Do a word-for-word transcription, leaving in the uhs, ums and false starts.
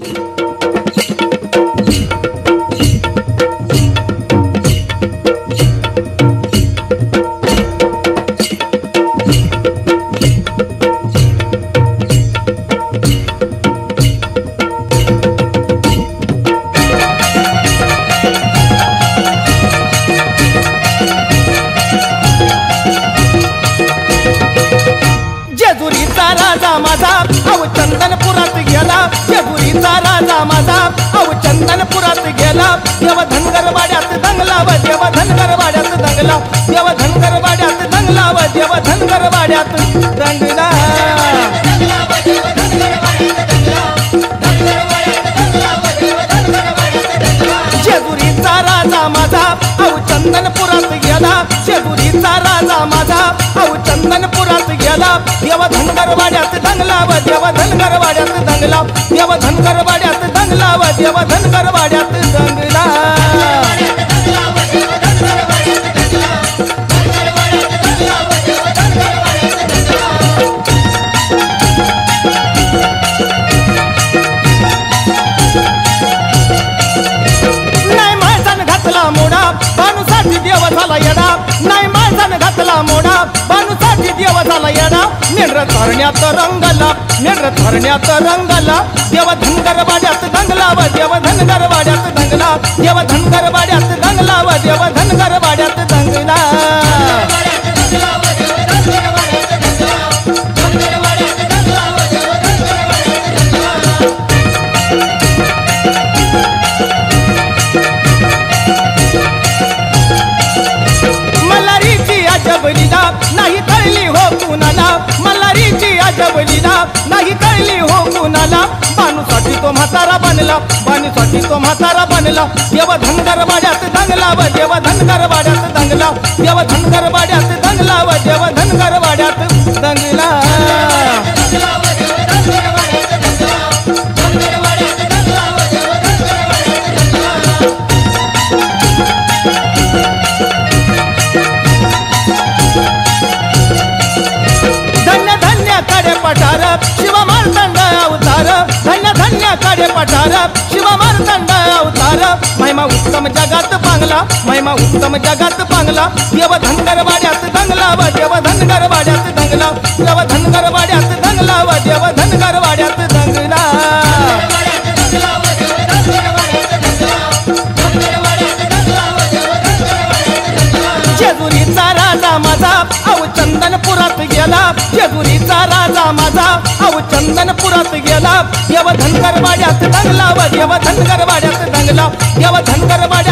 देव धनगर वाड्यात दंगला व देव धनगर वाड्यात दंगला देव धनगर वाड्यात दंगला व देव धनगर वाड्यात दंगला शेजुरीचा राजा माझा औ चंदनपुरात गेला शेजुरीचा राजा माझा औ चंदनपुरात गेला देव धनगर वाड्यात दंगला व देव धनगर वाड्यात दंगला देव धनगर वाड्यात दंगला व देव धनगर वाड्यात धरण्यात रंगला मेंढर धरण्यात रंगला देव धनगर वाड्यात दंगला व देव धनगर वाड्यात दंगला देव धनगर वाड्यात दंगला व देव धनगर वाड्यात दंगला मलारीची अजब लीला नाही कळली हो कुणाला नाही कळली हो कुणाला बाणूसाठी तो म्हातारा बनला बाणूसाठी तो म्हातारा बनला देव धनगर वाड्यात दंगला व देव धनगर वाड्यात दंगला देव धनगर वाड्यात दंगला व देव धनगर वाड्यात दंगला शिव मारतंड अवतार महिमा उत्तम जगात पांगला महिमा उत्तम जगात पांगला देव धनगर वाड्यात दंगला व देव धनगर वाड्यात दंगला देव धनगर वाड्यात दंगला व देव धनगर वाड्यात दंगला शेजुरीचा राजा माझा औ चंदनपुरात गेला शेजुरीचा राजा माझा औ चंदनपुरात गेला देव धनगर वाड्यात दंगला व देव धनगर वाड्यात दंगला देव धनगर वाड्यात